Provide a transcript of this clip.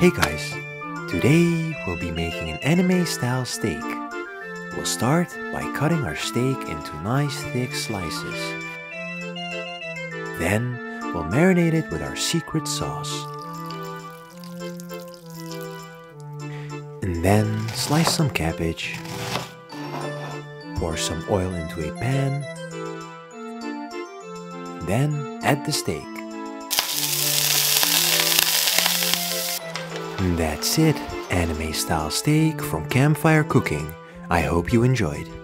Hey guys, today we'll be making an anime style steak. We'll start by cutting our steak into nice thick slices. Then we'll marinate it with our secret sauce. And then slice some cabbage. Pour some oil into a pan. Then add the steak. That's it, anime style steak from Campfire Cooking. I hope you enjoyed.